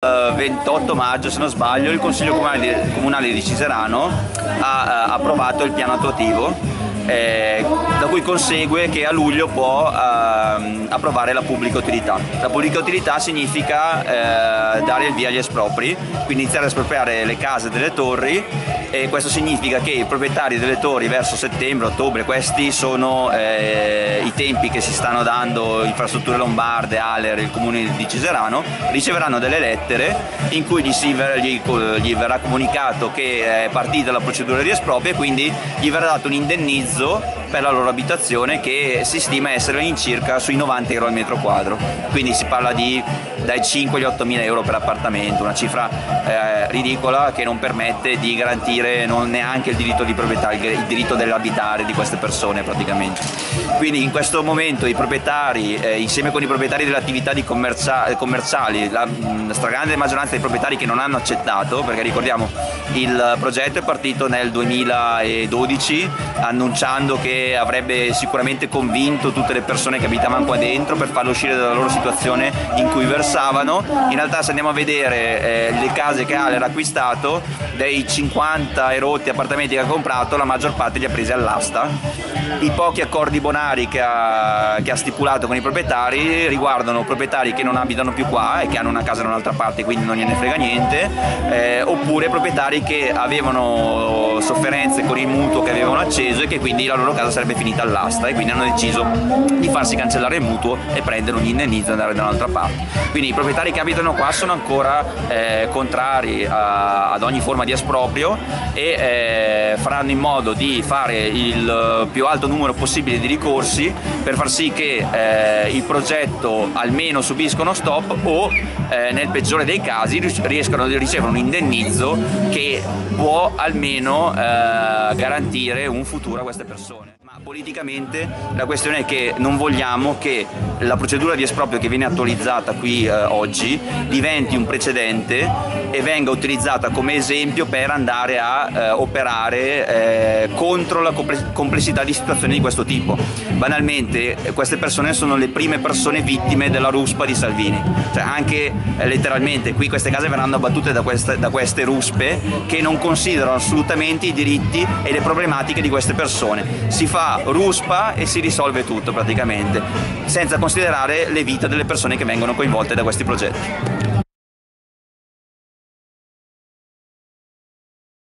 28 maggio, se non sbaglio, il Consiglio Comunale di Ciserano ha approvato il piano attuativo, da cui consegue che a luglio può approvare la pubblica utilità. La pubblica utilità significa dare il via agli espropri, quindi iniziare a espropriare le case delle torri, e questo significa che i proprietari delle torri verso settembre, ottobre, questi sono i tempi che si stanno dando Infrastrutture Lombarde, Aler, il Comune di Ciserano, riceveranno delle lettere in cui gli verrà comunicato che è partita la procedura di esproprio e quindi gli verrà dato un indennizzo per la loro abitazione che si stima essere all'incirca sui 90 euro al metro quadro, quindi si parla di dai 5 agli 8.000 euro per appartamento, una cifra ridicola che non permette di garantire neanche il diritto di proprietà, il diritto dell'abitare di queste persone praticamente. Quindi in questo momento i proprietari, insieme con i proprietari delle attività di commerciali, la stragrande maggioranza dei proprietari che non hanno accettato, perché ricordiamo il progetto è partito nel 2012 annunciando che avrebbe sicuramente convinto tutte le persone che abitavano qua dentro per farle uscire dalla loro situazione in cui versavano. In realtà, se andiamo a vedere le case che Aler ha acquistato, dei 50 e rotti appartamenti che ha comprato, la maggior parte li ha presi all'asta. I pochi accordi bonari che ha stipulato con i proprietari riguardano proprietari che non abitano più qua e che hanno una casa da un'altra parte, quindi non gliene frega niente, oppure proprietari che avevano sofferenze con il mutuo che avevano acceso e che quindi la loro casa sarebbe finita all'asta, e quindi hanno deciso di farsi cancellare il mutuo e prendere un indennizzo e andare da un'altra parte. Quindi i proprietari che abitano qua sono ancora contrari ad ogni forma di esproprio e faranno in modo di fare il più alto numero possibile di ricorsi per far sì che il progetto almeno subisca uno stop o nel peggiore dei casi riescano a ricevere un indennizzo che può almeno garantire un futuro a queste persone. Ma politicamente la questione è che non vogliamo che la procedura di esproprio che viene attualizzata qui oggi diventi un precedente e venga utilizzata come esempio per andare a operare contro la complessità di situazioni di questo tipo. Banalmente queste persone sono le prime persone vittime della ruspa di Salvini, cioè anche letteralmente qui queste case verranno abbattute da queste ruspe che non considerano assolutamente i diritti e le problematiche di queste persone. Si fa ruspa e si risolve tutto praticamente, senza considerare le vite delle persone che vengono coinvolte da questi progetti.